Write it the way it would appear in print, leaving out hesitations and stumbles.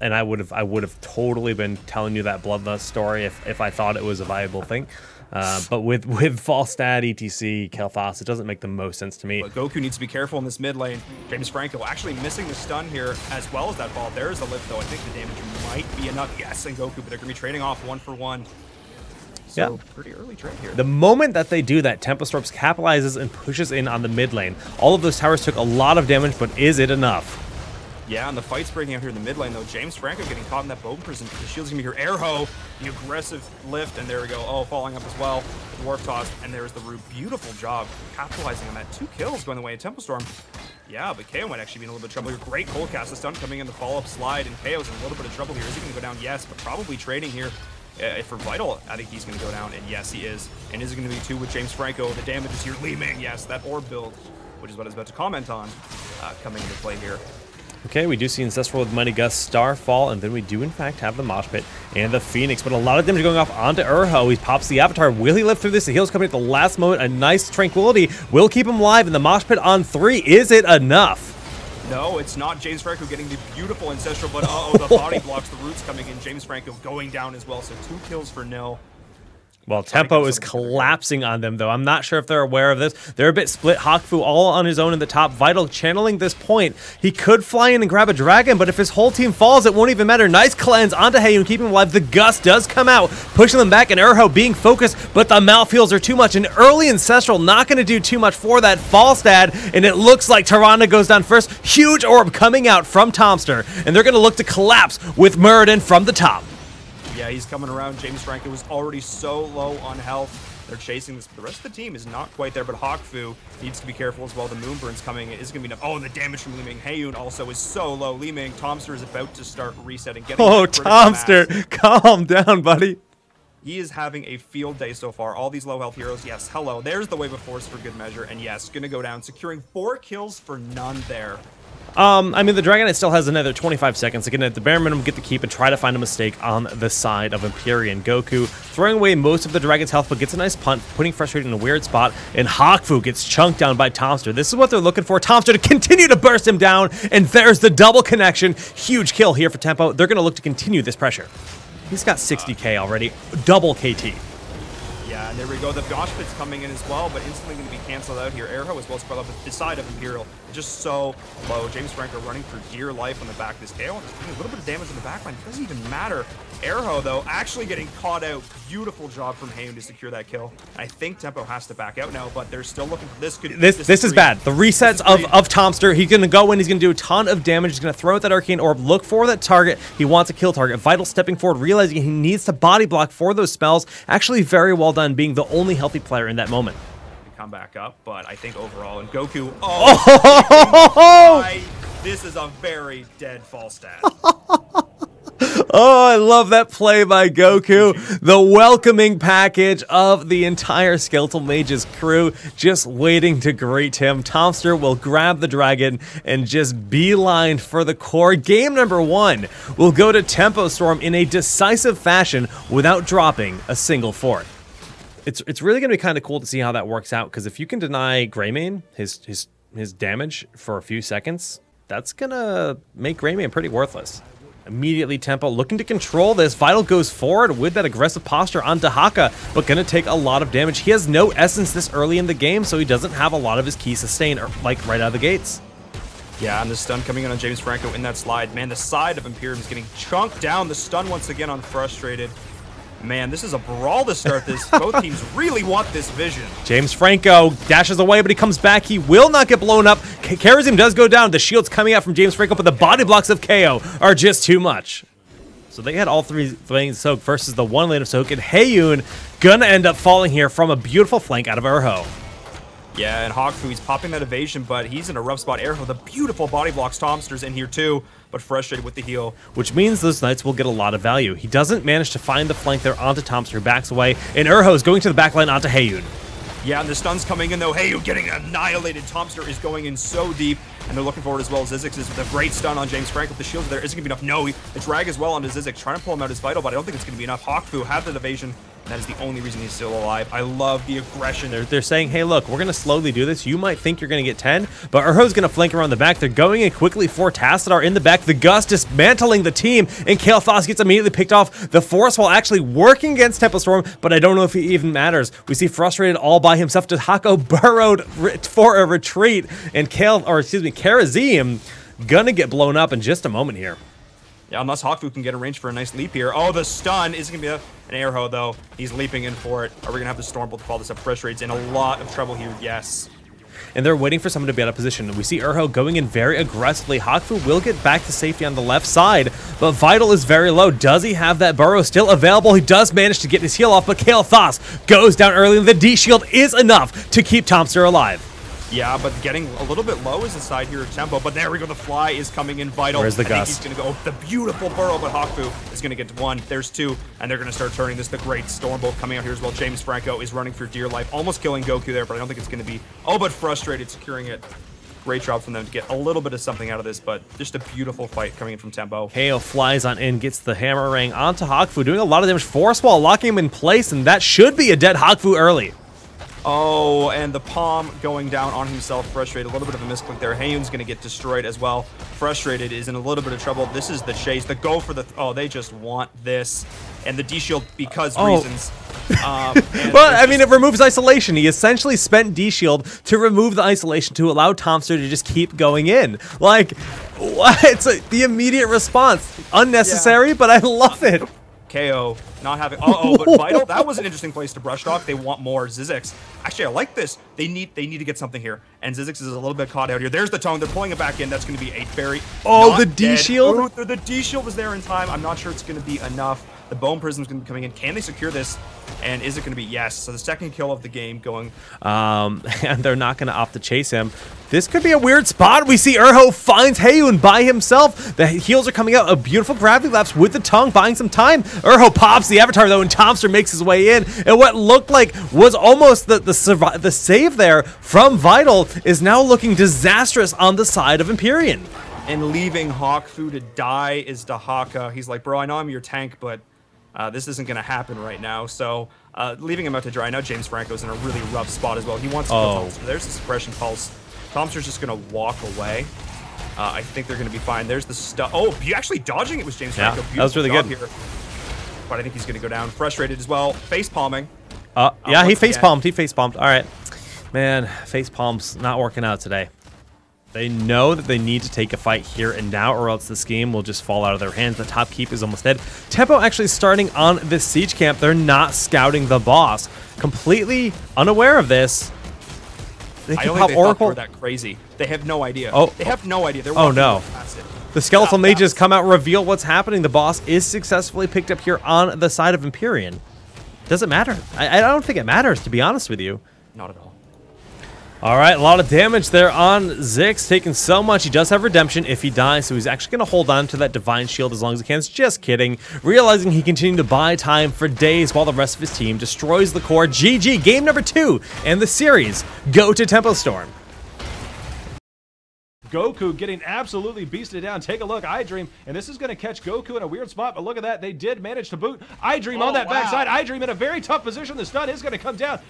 And I would have totally been telling you that Bloodlust story if I thought it was a viable thing. But with Falstad, ETC, Kael'thas, it doesn't make the most sense to me. But Goku needs to be careful in this mid lane. James Franco actually missing the stun here, as well as that ball. There is a lift, though. I think the damage might be enough. Yes, and Goku, but they're going to be trading off 1-for-1. So, yeah, pretty early trade here. The moment that they do that, Tempo Storm capitalizes and pushes in on the mid lane. All of those towers took a lot of damage, but is it enough? Yeah, and the fight's breaking out here in the mid lane, though. James Franco getting caught in that bone prison. The shield's gonna be here. Erho, the aggressive lift, and there we go. Oh, falling up as well. Dwarf toss, and there's the Rube. Beautiful job capitalizing on that. 2 kills going the way of Tempo Storm. Yeah, but KO might actually be in a little bit of trouble here. Great cold cast. The stun coming in the follow-up slide, and KO's in a little bit of trouble here. Is he gonna go down? Yes, but probably trading here. For Vital, I think he's going to go down, and yes, he is. And is it going to be 2 with James Franco? The damage is here. Lee Ming, yes, that orb build, which is what I was about to comment on, coming into play here. Okay, we do see Ancestral with Mighty Gust, Starfall, and then we do, in fact, have the Mosh Pit and the Phoenix, but a lot of damage going off onto Erho. He pops the Avatar. Will he live through this? The heal's coming at the last moment. A nice Tranquility will keep him live, and the Mosh Pit on 3. Is it enough? No, it's not. James Franco getting the beautiful Ancestral, but uh-oh, the body blocks, the roots coming in. James Franco going down as well, so 2 kills for nil. Well, Tempo is collapsing on them, though. I'm not sure if they're aware of this. They're a bit split. Hakfu all on his own in the top. Vital channeling this point. He could fly in and grab a dragon, but if his whole team falls, it won't even matter. Nice cleanse onto Haiyun, keeping him alive. The Gust does come out, pushing them back, and Erho being focused, but the Malfeels are too much. An early Ancestral not going to do too much for that Falstad, and it looks like Tyrande goes down first. Huge orb coming out from Tomster, and they're going to look to collapse with Muradin from the top. Yeah, he's coming around. James Franco was already so low on health. They're chasing this. The rest of the team is not quite there, but Hakfu needs to be careful as well. The Moonburn's coming. It is going to be enough. Oh, and the damage from Lee Ming. Haiyun also is so low. Lee Ming, Tomster is about to start resetting. Oh, Tomster, calm down, buddy. He is having a field day so far. All these low health heroes. Yes, hello. There's the wave of force for good measure. And yes, going to go down, securing 4 kills for none there. I mean, the Dragonite still has another 25 seconds. Again, at the bare minimum, get the keep and try to find a mistake on the side of Empyrean. Goku throwing away most of the Dragon's health, but gets a nice punt, putting Frustrated in a weird spot, and Hakfu gets chunked down by Tomster. This is what they're looking for. Tomster to continue to burst him down, and there's the double connection. Huge kill here for Tempo. They're going to look to continue this pressure. He's got 60k already. Double KT. Yeah, and there we go. The Gosh Pit's coming in as well, but instantly going to be canceled out here. Erho as well spread up the side of Imperial. Just so low. James Franco running for dear life on the back of this tail. A little bit of damage in the back line. It doesn't even matter. Erho, though, actually getting caught out. Beautiful job from Haiyun to secure that kill. I think Tempo has to back out now, but they're still looking for this. This is bad. The resets of Tomster. He's going to go in. He's going to do a ton of damage. He's going to throw out that Arcane Orb. Look for that target. He wants a kill target. Vital stepping forward, realizing he needs to body block for those spells. Actually very well done, being the only healthy player in that moment. Come back up, but I think overall, and Goku, this is a very dead Falstad. Oh, I love that play by Goku. The welcoming package of the entire Skeletal Mage's crew just waiting to greet him. Tomster will grab the dragon and just beeline for the core. Game number 1 will go to Tempo Storm in a decisive fashion without dropping a single fort. It's really going to be kind of cool to see how that works out, because if you can deny Greymane his damage for a few seconds, that's going to make Greymane pretty worthless. Immediately, Tempo looking to control this. Vital goes forward with that aggressive posture on Dehaka, but going to take a lot of damage. He has no essence this early in the game, so he doesn't have a lot of his key sustain, or like right out of the gates. Yeah, and the stun coming in on James Franco in that slide. Man, the side of Imperium is getting chunked down. The stun once again on Frustrated. Man, this is a brawl to start this. Both teams really want this vision. James Franco dashes away, but he comes back. He will not get blown up. Karazim does go down. The shield's coming out from James Franco, but the body blocks of KO are just too much. So they had all 3 lanes of Soak versus the 1 lane of Soak, and Haiyun gonna end up falling here from a beautiful flank out of Erho. Yeah, and Hakfu, he's popping that evasion, but he's in a rough spot. Erho, the beautiful body blocks. Tomster's in here too, but Frustrated with the heal. Which means those knights will get a lot of value. He doesn't manage to find the flank there onto Tomster, who backs away, and Erho's going to the backline onto Haiyun. Yeah, and the stun's coming in, though. Haiyun getting annihilated. Tomster is going in so deep, and they're looking forward as well. Zizix is with a great stun on James Franco. The shield there isn't going to be enough. No, the drag as well onto Zizix, trying to pull him out is vital, but I don't think it's going to be enough. Hakfu had that evasion. That is the only reason he's still alive. I love the aggression. They're saying, hey, look, we're going to slowly do this. You might think you're going to get 10, but Erho's going to flank around the back. They're going in quickly for tasks that are in the back. The Gust dismantling the team, and Kael'thas gets immediately picked off the force while actually working against Tempo Storm, but I don't know if he even matters. We see Frustrated all by himself. Dehaka burrowed for a retreat, and Karazim going to get blown up in just a moment here. Yeah, unless Hakfu can get a range for a nice leap here. Oh, the stun is going to be an Erho, though. He's leaping in for it. Are we going to have the Stormbolt to follow this up? Frustrated in a lot of trouble here, yes. And they're waiting for someone to be out of position. We see Erho going in very aggressively. Hakfu will get back to safety on the left side, but Vital is very low. Does he have that Burrow still available? He does manage to get his heal off, but Kael'thas goes down early, and the D-shield is enough to keep Tomster alive. Yeah, but getting a little bit low is the side here of Tempo, but there we go, the fly is coming in. Vital. Where's the Gust? He's going to go, oh, the beautiful Burrow, but Hakfu is going to get one. There's two, and they're going to start turning this. The great Stormbolt coming out here as well. James Franco is running for dear life, almost killing Goku there, but I don't think it's going to be, oh, but Frustrated securing it. Great job from them to get a little bit of something out of this, but just a beautiful fight coming in from Tempo. KO flies on in, gets the hammering onto Hakfu, doing a lot of damage. Force wall, locking him in place, and that should be a dead Hakfu early. Oh, and the palm going down on himself. Frustrated, a little bit of a misclick there. Haiyun's going to get destroyed as well. Frustrated is in a little bit of trouble. This is the chase. The go for the... oh, they just want this. And the D-shield, because reasons. Well, I mean, it removes isolation. He essentially spent D-shield to remove the isolation to allow Tomster to just keep going in. Like, what? It's like the immediate response. Unnecessary, yeah. But I love it. KO not having but Vital, that was an interesting place to brush off. They want more. Zizix, actually I like this. They need to get something here, and Zizix is a little bit caught out here. There's the tone, they're pulling it back in. That's going to be a very the D-shield. The D-shield was there in time. I'm not sure it's going to be enough. The bone prism is going to be coming in. Can they secure this? And is it going to be yes? So the second kill of the game going. And they're not going to opt to chase him. This could be a weird spot. We see Erho finds Haiyun by himself. The heels are coming out. A beautiful gravity lapse with the tongue, buying some time. Erho pops the avatar though, and Tomster makes his way in. And what looked like was almost the save there from Vital is now looking disastrous on the side of Empyrean. And leaving Hakfu to die is Dehaka. He's like, bro, I know I'm your tank, but this isn't going to happen right now, so leaving him out to dry. Now James Franco's in a really rough spot as well. He wants to kill Tomster. There's the suppression pulse. Tomster's just going to walk away. I think they're going to be fine. There's the stuff. Oh, you actually dodging it was James Franco. Beautiful, that was really good. Here. But I think he's going to go down. Frustrated as well. Face palming. Yeah, he face palmed. He face palmed. All right. Man, face palms not working out today. They know that they need to take a fight here and now, or else this game will just fall out of their hands. The top keep is almost dead. Tempo actually starting on this siege camp. They're not scouting the boss. Completely unaware of this. They can pop Oracle. That crazy. They have no idea. Oh, they have no idea. They're no. The skeletal mages come out, reveal what's happening. The boss is successfully picked up here on the side of Empyrean. Doesn't matter. I don't think it matters, to be honest with you. Not at all. All right, a lot of damage there on Zix, taking so much. He does have redemption if he dies, so he's actually going to hold on to that divine shield as long as he can. Just kidding. Realizing he continued to buy time for days while the rest of his team destroys the core. GG, game number 2, and the series go to Tempo Storm. Goku getting absolutely beasted down. Take a look, iDream, and this is going to catch Goku in a weird spot, but look at that. They did manage to boot iDream on that backside. iDream in a very tough position. The stun is going to come down.